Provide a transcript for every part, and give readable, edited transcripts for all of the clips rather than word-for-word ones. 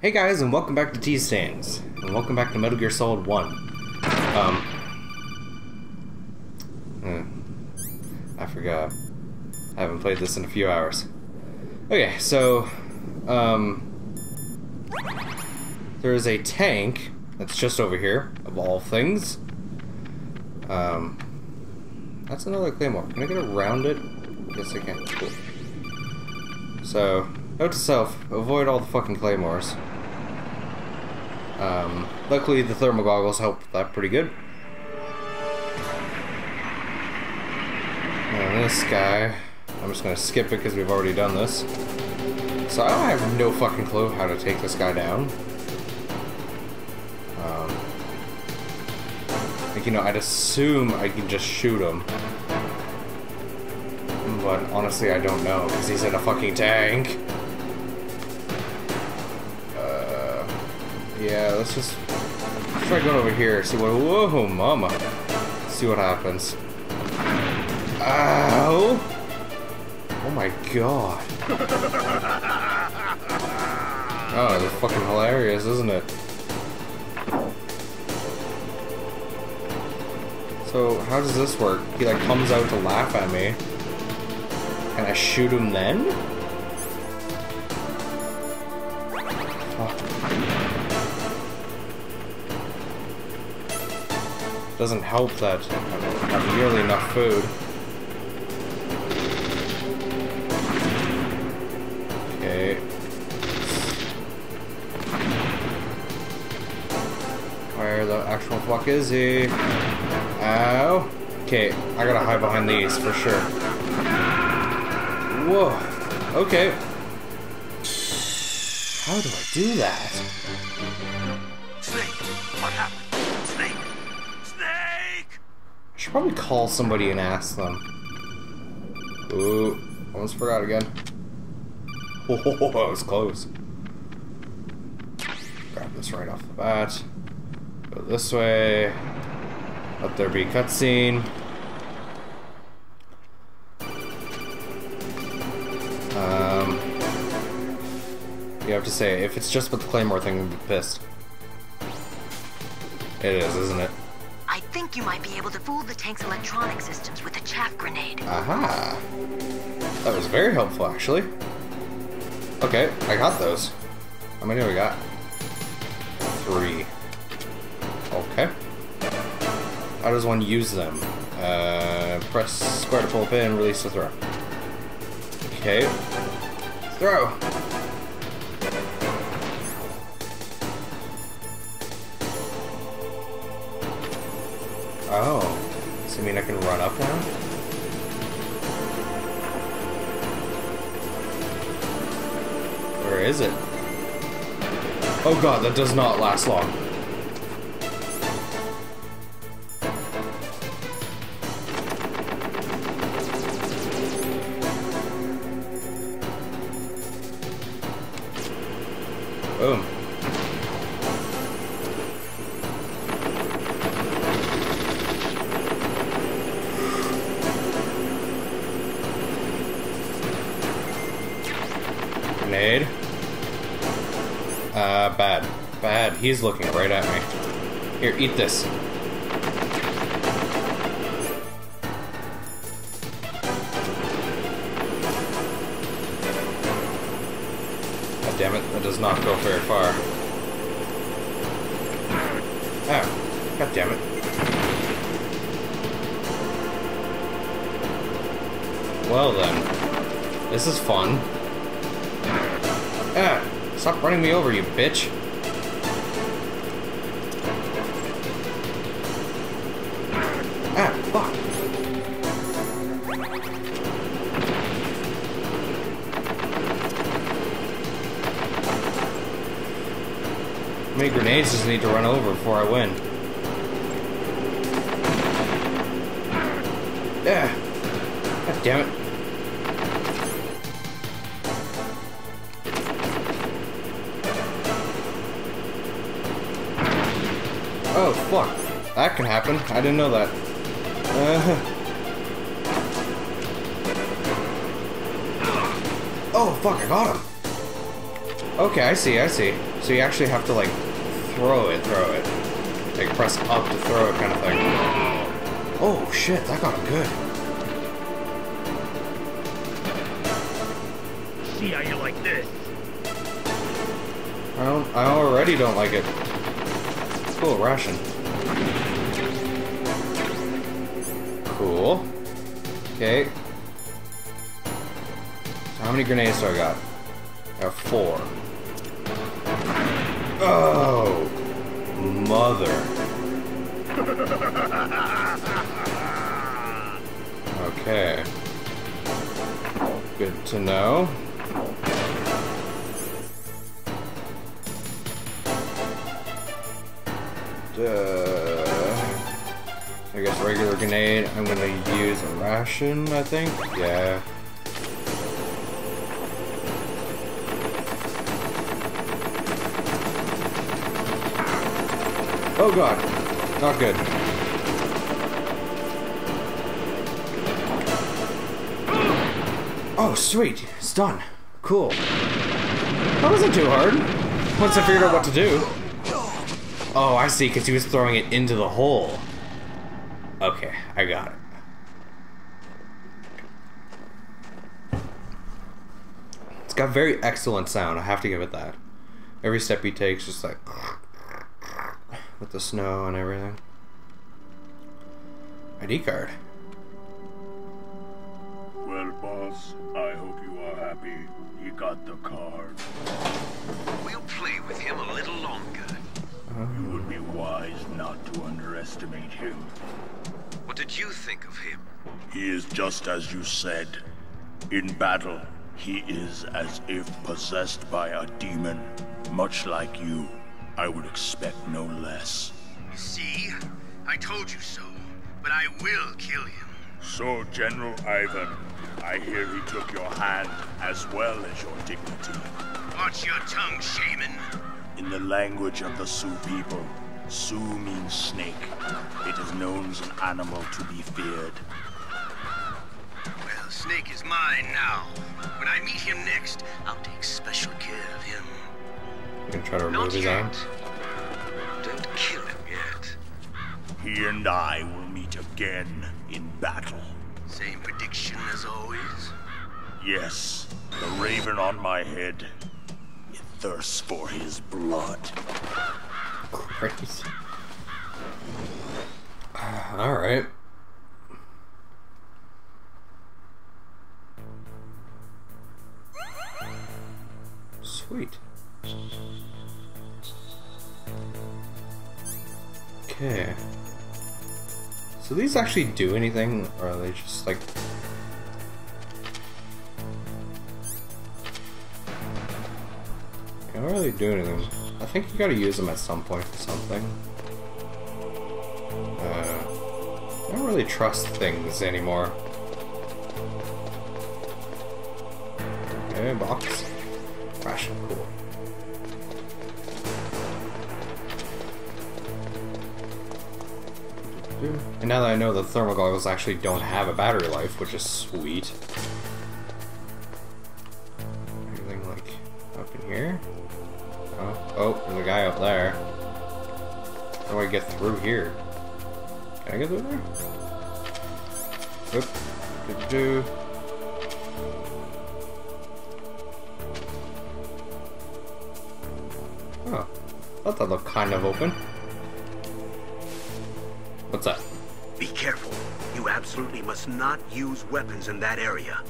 Hey guys, and welcome back to T-Stands, and welcome back to Metal Gear Solid 1. I forgot. I haven't played this in a few hours. Okay, so, there is a tank that's just over here, of all things. That's another Claymore. Can I get around it? Yes, I can. Cool. So, note to self, avoid all the fucking Claymores. Luckily the thermogoggles helped that pretty good. And this guy, I'm just gonna skip it because we've already done this. So I have no fucking clue how to take this guy down. Like, you know, I'd assume I can just shoot him. But honestly I don't know because he's in a fucking tank. Yeah, let's try going over here. See what? Whoa, mama! See what happens. Ow! Oh my god! Oh, that's fucking hilarious, isn't it? So how does this work? He like comes out to laugh at me. Can I shoot him then? Doesn't help that I don't have nearly enough food. Okay. Where the actual fuck is he? Ow. Okay, I gotta hide behind these for sure. Whoa. Okay. How do I do that? Snake, what happened? I should probably call somebody and ask them. Ooh, almost forgot again. Oh, that was close. Grab this right off the bat. Go this way. Let there be cutscene. You have to say, if it's just about the Claymore thing, I'm pissed. It is, isn't it? I think you might be able to fool the tank's electronic systems with a chaff grenade. Aha! That was very helpful, actually. Okay, I got those. How many do we got? 3. Okay. How does one use them? Press square to pull up in, release to throw. Okay. Throw! Oh, does that mean I can run up now? Where is it? Oh god, that does not last long. Boom. Grenade. Bad. Bad. He's looking right at me. Here, eat this. God damn it, that does not go very far. Oh, god damn it. Well then, this is fun. Ah, stop running me over, you bitch. Ah, fuck. How many grenades does I need to run over before I win? Yeah. God damn it. Oh, fuck. That can happen. I didn't know that. Oh, fuck, I got him. Okay, I see, I see. So you actually have to, like, throw it. Like, press up to throw it kind of thing. Oh, shit, that got him good. See how you like this? I already don't like it. It's full of ration. Cool. Okay. So how many grenades do I got? I have 4. Oh, mother. Okay. Good to know. I guess regular grenade. I'm gonna use a ration, I think. Yeah. Oh god, not good. Oh sweet, it's done. Cool. That wasn't too hard. Once I figured out what to do. Oh, I see, because he was throwing it into the hole. Okay, I got it. It's got very excellent sound, I have to give it that. Every step he takes, just like... with the snow and everything. ID card. Well, boss, I hope you are happy. You got the card. We'll play with him a little longer. You would be wise not to underestimate him. What did you think of him? He is just as you said. In battle, he is as if possessed by a demon, much like you. I would expect no less. See? I told you so, but I will kill him. So, General Ivan, I hear he took your hand as well as your dignity. Watch your tongue, shaman. In the language of the Sioux people, Sioux means snake. It is known as an animal to be feared. Well, snake is mine now. When I meet him next, I'll take special care of him. We can try to remove his arm. Don't kill him yet. He and I will meet again in battle. Same prediction as always? Yes. The raven on my head. It thirsts for his blood. Crazy. Alright. Sweet. Okay. So these actually do anything, or are they just like... I don't really do anything. I think you gotta use them at some point for something. I don't really trust things anymore. Okay, box. Ration, cool. And now that I know the thermogoggles actually don't have a battery life, which is sweet. Anything like up in here? Oh, there's a guy up there. How do I get through here? Can I get through there? Oop. Do-do-do. Oh, thought that looked kind of open. What's that? Be careful. You absolutely must not use weapons in that area.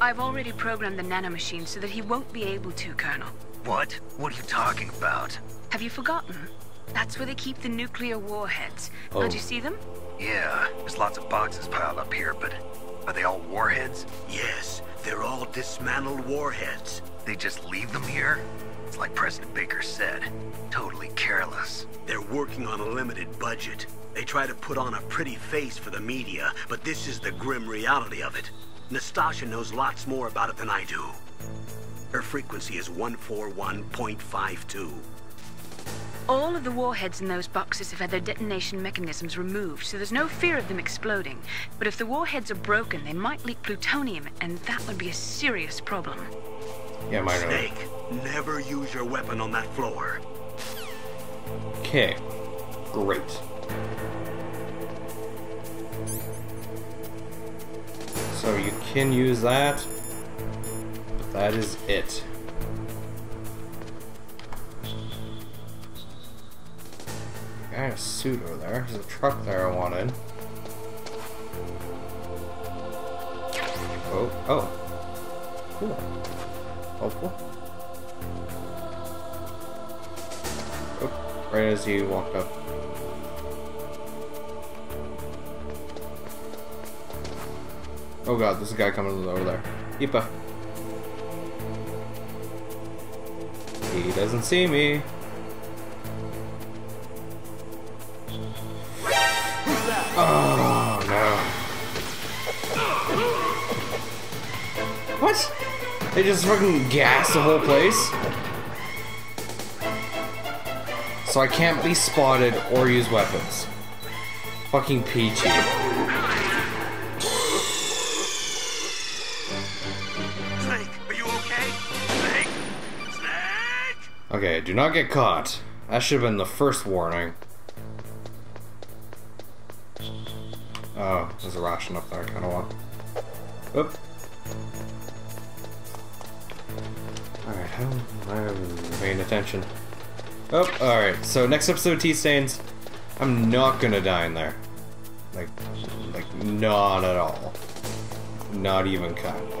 I've already programmed the nanomachine so that he won't be able to, Colonel. What? What are you talking about? Have you forgotten? That's where they keep the nuclear warheads. Oh. Don't you see them? Yeah, there's lots of boxes piled up here, but are they all warheads? Yes, they're all dismantled warheads. They just leave them here? It's like President Baker said, totally careless. They're working on a limited budget. They try to put on a pretty face for the media, but this is the grim reality of it. Nastasha knows lots more about it than I do. Her frequency is 141.52. All of the warheads in those boxes have had their detonation mechanisms removed, so there's no fear of them exploding. But if the warheads are broken, they might leak plutonium, and that would be a serious problem. Yeah, my Snake. Know. Never use your weapon on that floor. Okay. Great. So you can use that, but that is it. I got a suit over there. There's a truck there I wanted. Oh, oh. Cool. Helpful. Oh, right as you walked up. Oh god, there's a guy coming over there. Yeepa. He doesn't see me. Oh no. What? They just fucking gassed the whole place? So I can't be spotted or use weapons. Fucking Peachy. Okay, do not get caught. That should have been the first warning. Oh, there's a ration up there I kinda want. Oop. Alright, how am I paying attention? Oh, alright, so next episode of T-Stains, I'm not gonna die in there. Like, not at all. Not even kind of.